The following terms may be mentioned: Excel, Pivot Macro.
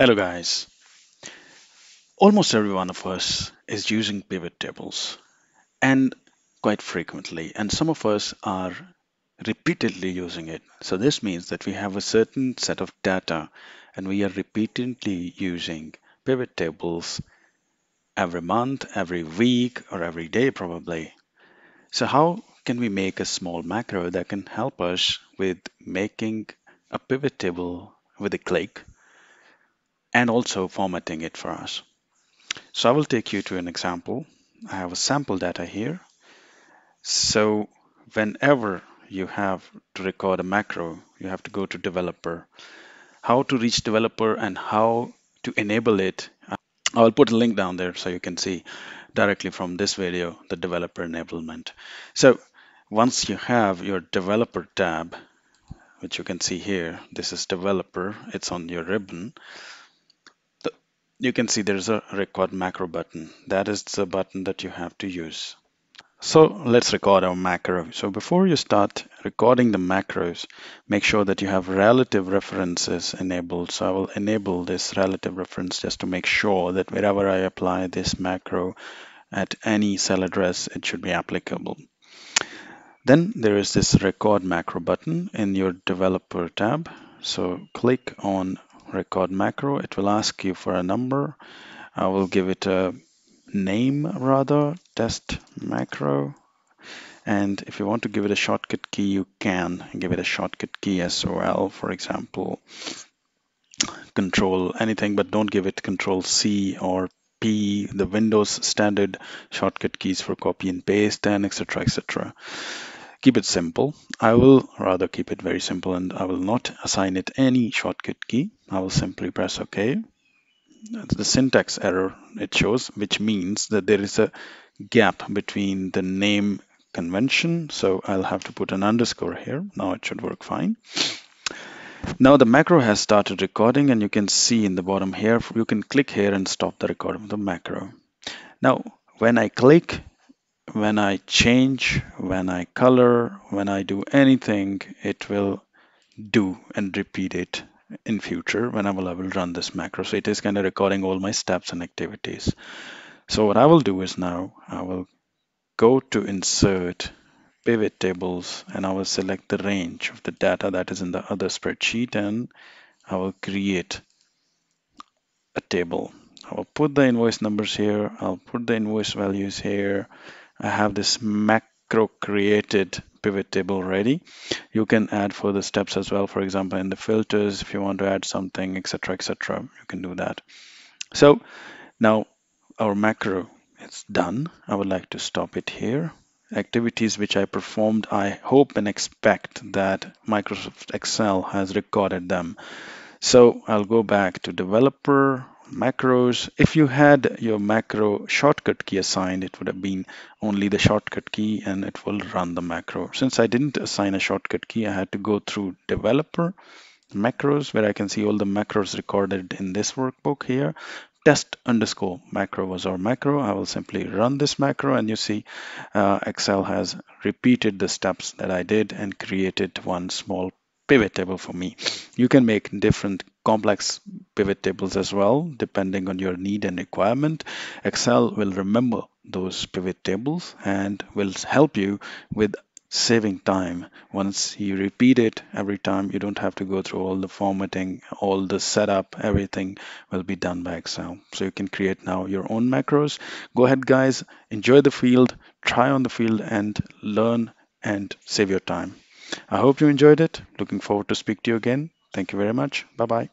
Hello guys, almost every one of us is using pivot tables and quite frequently, and some of us are repeatedly using it. So this means that we have a certain set of data and we are repeatedly using pivot tables every month, every week, or every day probably. So how can we make a small macro that can help us with making a pivot table with a click and also formatting it for us? So I will take you to an example. I have a sample data here. So whenever you have to record a macro, you have to go to developer. How to reach developer and how to enable it, I'll put a link down there so you can see directly from this video the developer enablement. So once you have your developer tab, which you can see here, this is developer, it's on your ribbon. You can see there's a record macro button. That is the button that you have to use. So let's record our macro. So before you start recording the macros, make sure that you have relative references enabled. So I will enable this relative reference just to make sure that wherever I apply this macro at any cell address, it should be applicable. Then there is this record macro button in your developer tab. So click on record macro. It will ask you for a number. I will give it a name, rather test macro, and if you want to give it a shortcut key, you can give it a shortcut key SOL, for example, control anything, but don't give it control C or P, the Windows standard shortcut keys for copy and paste and etc, etc. Keep it simple. I will rather keep it very simple, and I will not assign it any shortcut key. I will simply press OK. The syntax error it shows, which means that there is a gap between the name convention. So I'll have to put an underscore here. Now it should work fine. Now the macro has started recording, and you can see in the bottom here, you can click here and stop the recording of the macro. Now, when I click, when I change, when I color, when I do anything, it will do and repeat it in future whenever I will run this macro. So it is kind of recording all my steps and activities. So what I will do is now I will go to insert pivot tables, and I will select the range of the data that is in the other spreadsheet, and I will create a table. I will put the invoice numbers here. I'll put the invoice values here. I have this macro created pivot table ready. You can add further steps as well. For example, in the filters, if you want to add something, etc, etc, you can do that. So now our macro is done. I would like to stop it here. Activities which I performed, I hope and expect that Microsoft Excel has recorded them. So I'll go back to developer, macros. If you had your macro shortcut key assigned, it would have been only the shortcut key and it will run the macro. Since I didn't assign a shortcut key, I had to go through developer, macros, where I can see all the macros recorded in this workbook here. Test underscore macro was our macro. I will simply run this macro, and you see Excel has repeated the steps that I did and created one small pivot table for me. You can make different complex pivot tables as well, depending on your need and requirement. Excel will remember those pivot tables and will help you with saving time. Once you repeat it every time, you don't have to go through all the formatting, all the setup, everything will be done by Excel. So you can create now your own macros. Go ahead guys, enjoy the field, try on the field and learn and save your time. I hope you enjoyed it. Looking forward to speak to you again. Thank you very much. Bye-bye.